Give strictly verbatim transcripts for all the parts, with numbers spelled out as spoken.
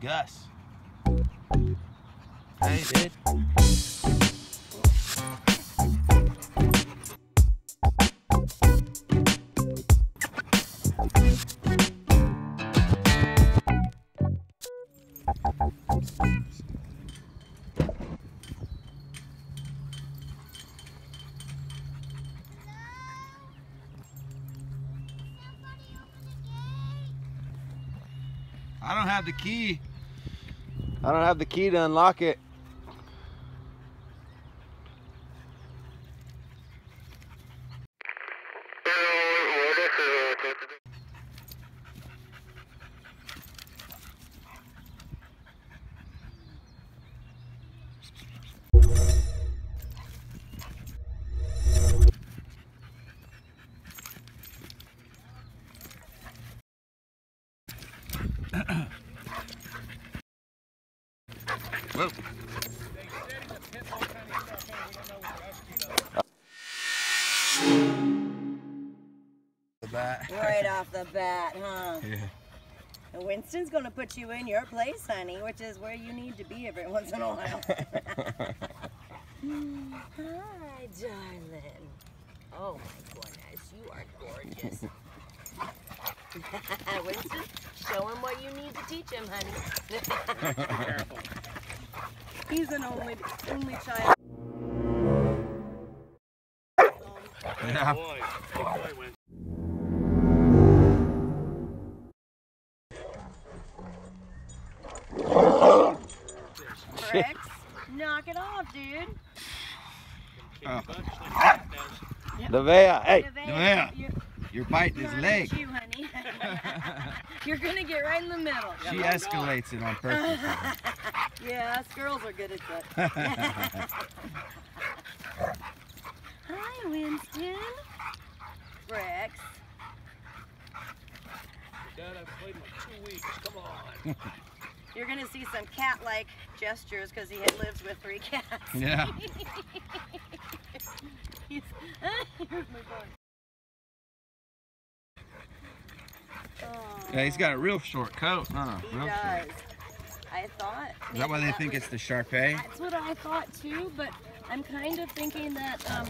Gus. Hey, dude. I don't have the key. I don't have the key to unlock it. Whoa. The bat. Right off the bat, huh? Yeah. Winston's gonna put you in your place, honey, which is where you need to be every once in a while. Hi, darling. Oh my goodness, you are gorgeous. Winston, show him what you need to teach him, honey. Careful. He's an only, only child. Yeah. Rex, knock it off, dude. Oh. Devea, hey, Devea, you're, you're biting his leg. You, you're gonna get right in the middle. She yeah, escalates it on purpose. Yeah, us girls are good at that. Hi, Winston. Rex. Dad, I've played in like two weeks. Come on. You're going to see some cat-like gestures because he lives with three cats. Yeah. Here's my boy. Oh. Yeah, he's got a real short coat, huh? He real does. Short. I thought. Is that why they that think was, it's the Shar-Pei? That's what I thought too, but I'm kind of thinking that um,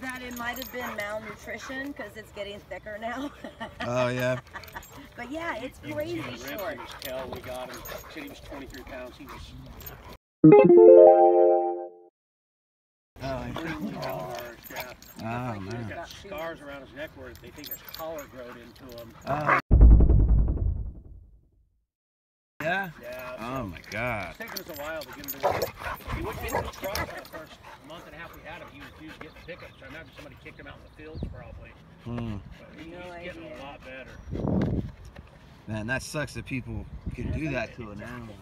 that it might have been malnutrition because it's getting thicker now. Oh yeah. But yeah, it's crazy short. We got him. He was twenty-three pounds. He was. Oh, man. He's got scars around his neck where they think his collar growed into him. Oh. Yeah? Yeah. Oh my God. It's taken us a while to get him to work. He wouldn't get into the truck for the first month and a half we had him. He refused to get the pickup. So I imagine somebody kicked him out in the fields probably. Mm. But he, no he's idea. Getting a lot better. Man, that sucks that people can do that to an animal.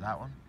That one?